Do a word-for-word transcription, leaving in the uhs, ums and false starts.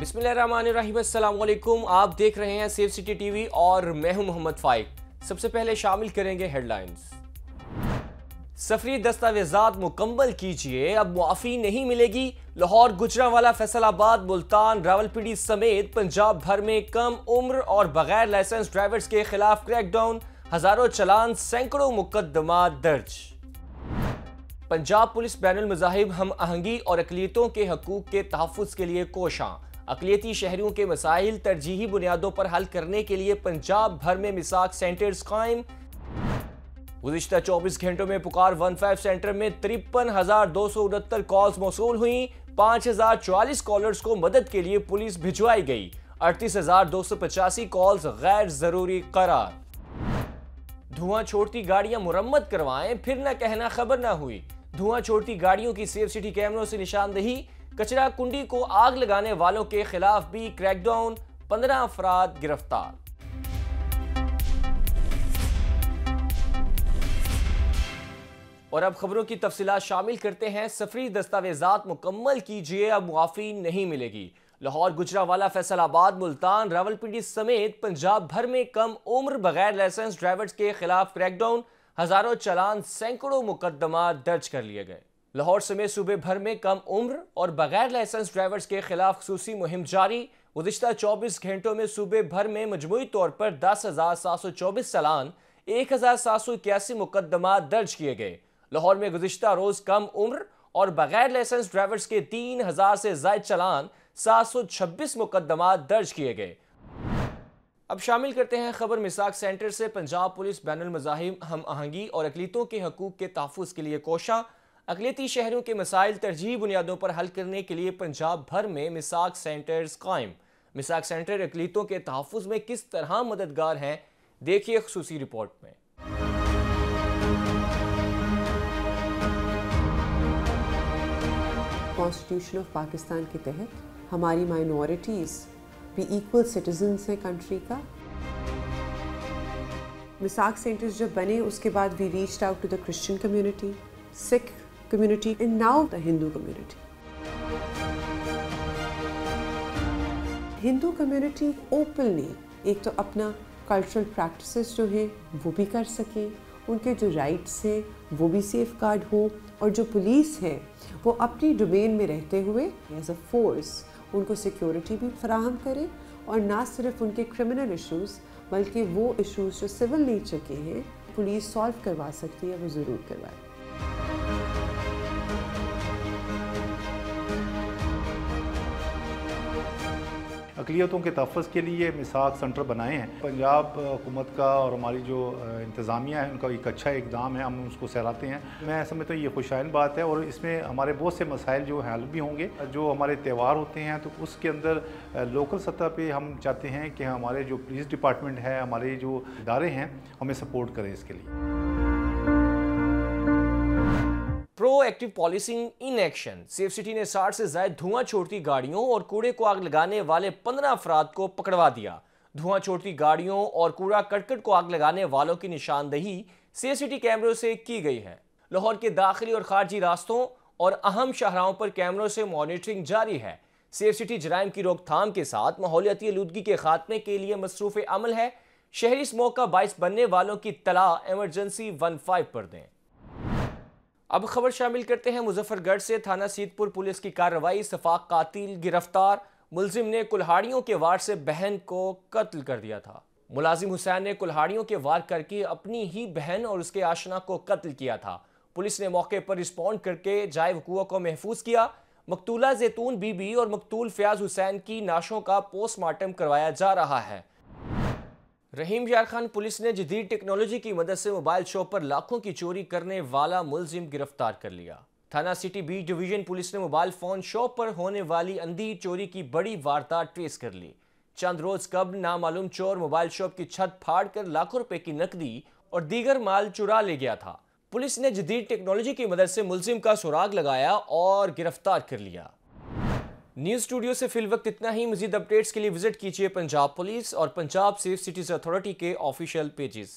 बिस्मिल्लाहिर्रहमानिर्रहीम, अस्सलामुअलैकुम। आप देख रहे हैं सेफ सिटी टीवी और मैं हूं मोहम्मद फाइज। सबसे पहले शामिल करेंगे हेडलाइंस। सफरी दस्तावेजात मुकम्मल कीजिए, अब मुआफ़ी नहीं मिलेगी। लाहौर, गुजरांवाला, फैसलाबाद, मुल्तान, रावलपिंडी समेत पंजाब भर में कम उम्र और बगैर लाइसेंस ड्राइवर्स के खिलाफ क्रैकडाउन, हजारों चलान, सैकड़ों मुकदमा दर्ज। पंजाब पुलिस बैनुल मज़ाहिब हम आहंगी और अकलियतों के हकूक़ के तहफ़्फ़ुज़ के लिए कोशां। अकलियती शहरियों के मसाइल तरजीही बुनियादों पर हल करने के लिए पंजाब भर में मिसाक सेंटर्स कायम। गुज़िश्ता चौबीस घंटों में पुकार पंद्रह सेंटर में तिरपन हज़ार दो सौ उनहत्तर कॉल्स मौसूल हुई। पाँच हज़ार चवालीस कॉलर्स को मदद के लिए पुलिस भिजवाई गई। अड़तीस हज़ार दो सौ पचासी कॉल्स गैर ज़रूरी करार। धुआं छोड़ती गाड़ियां मुरम्मत करवाएं, फिर न कहना खबर ना हुई। धुआं छोड़ती गाड़ियों की सेफ सिटी कैमरों से निशानदेही। कचरा कुंडी को आग लगाने वालों के खिलाफ भी क्रैकडाउन, पंद्रह अफराद गिरफ्तार। और अब खबरों की तफसीलात शामिल करते हैं। सफरी दस्तावेजात मुकम्मल कीजिए, अब मुआफ़ी नहीं मिलेगी। लाहौर, गुजरांवाला, फैसलाबाद, मुल्तान, रावलपिंडी समेत पंजाब भर में कम उम्र बगैर लाइसेंस ड्राइवर्स के खिलाफ क्रैकडाउन, हजारों चलान, सैकड़ों मुकदमा दर्ज कर लिए गए। लाहौर समेत सूबे भर में कम उम्र और बगैर लाइसेंस ड्राइवर्स के खिलाफ खुसूसी मुहिम जारी। गुज़िश्ता चौबीस घंटों में सूबे भर में मजमूई तौर पर दस हज़ार सात सौ चौबीस चलान, एक हज़ार सात सौ इक्यासी मुकदमा दर्ज किए गए। लाहौर में गुज़िश्ता रोज़ कम उम्र और बगैर लाइसेंस ड्राइवर्स के तीन हज़ार से ज़ायद चलान, सात सौ छब्बीस मुकदमा दर्ज किए गए। अब शामिल करते हैं खबर मिसाक सेंटर से। पंजाब पुलिस बैनुल मज़ाहिब हम आहंगी और अकलियतों के हकूक़ के तहफ़्फ़ुज़ के लिए कोशां। अकलियती शहरों के मसाइल तरजीही बुनियादों पर हल करने के लिए पंजाब भर में मिसाक सेंटर्स कायम। मिसाक सेंटर अकलियतों के तहफ़्फ़ुज़ में किस तरह मददगार हैं, देखिए ख़ुसूसी रिपोर्ट में। कॉन्स्टिट्यूशन ऑफ पाकिस्तान के तहत हमारी माइनॉरिटीज़ भी इक्वल सिटीजन्स हैं कंट्री का। मिसाक सेंटर्स जब बने उसके बाद we reached out to the Christian community, Sikh community and now the Hindu community. Hindu community openly एक तो अपना कल्चरल प्रैक्टिसेस जो है वो भी कर सकें, उनके जो राइट्स हैं वो भी सेफ गार्ड हो, और जो पुलिस है वो अपनी डोमेन में रहते हुए एज अ फोर्स उनको सिक्योरिटी भी फराहम करें, और ना सिर्फ उनके क्रिमिनल इश्यूज़ बल्कि वो इश्यूज़ जो सिविल नेचर के हैं पुलिस सॉल्व करवा सकती है, वो ज़रूर करवाए। अकलियतों के तहफ़्फ़ुज़ के लिए मिसाक सेंटर बनाए हैं। पंजाब हुकूमत का और हमारी जो इंतज़ामिया है उनका एक अच्छा इक़दाम है, हम उसको सहराते हैं। मैं समझता हूँ ये खुशायन बात है, और इसमें हमारे बहुत से मसाइल जो हल भी होंगे। जो हमारे त्यौहार होते हैं तो उसके अंदर लोकल सतह पे हम चाहते हैं कि हमारे जो पुलिस डिपार्टमेंट है, हमारे जो इदारे हैं, हमें सपोर्ट करें इसके लिए। Proactive policing in action. Safe city ने साठ से ज्यादा धुआं छोड़ती गाड़ियों और कूड़े को आग लगाने वाले पंद्रह अफराद को पकड़वा दिया। धुआं छोड़ती गाड़ियों और कूड़ा करकट को आग लगाने वालों की निशानदेही सेफ सिटी कैमरों से की गई है। लाहौर के दाखिली और खारजी रास्तों और अहम शाहराहों पर कैमरों से मॉनिटरिंग जारी है। सेफ सिटी जराइम की रोकथाम के साथ माहौलियाती आलूदगी के खात्मे के लिए मसरूफ अमल है। शहरी स्मोक का बाइस बनने वालों की तलाह एमरजेंसी वन फाइव पर दें। अब खबर शामिल करते हैं मुजफ्फरगढ़ से। थाना सीतपुर पुलिस की कार्रवाई, सफाक कातिल गिरफ्तार। मुलजिम ने कुल्हाड़ियों के वार से बहन को कत्ल कर दिया था। मुलाजिम हुसैन ने कुल्हाड़ियों के वार करके अपनी ही बहन और उसके आशना को कत्ल किया था। पुलिस ने मौके पर रिस्पॉन्ड करके जाए वकूआ को महफूज किया। मकतूला जैतून बीबी और मकतूल फयाज हुसैन की नाशों का पोस्टमार्टम करवाया जा रहा है। रहीम यार खान पुलिस ने जदीद टेक्नोलॉजी की मदद से मोबाइल शॉप पर लाखों की चोरी करने वाला मुलजिम गिरफ्तार कर लिया। थाना सिटी बी डिवीजन पुलिस ने मोबाइल फ़ोन शॉप पर होने वाली अंधी चोरी की बड़ी वारदात ट्रेस कर ली। चंद रोज़ कब नामालूम चोर मोबाइल शॉप की छत फाड़ कर लाखों रुपए की नकदी और दीगर माल चुरा ले गया था। पुलिस ने जदीद टेक्नोलॉजी की मदद से मुलजिम का सुराग लगाया और गिरफ्तार कर लिया। न्यूज़ स्टूडियो से फिल वक्त इतना ही। मज़ीद अपडेट्स के लिए विजिट कीजिए पंजाब पुलिस और पंजाब सेफ सिटीज़ अथॉरिटी के ऑफिशियल पेजेस।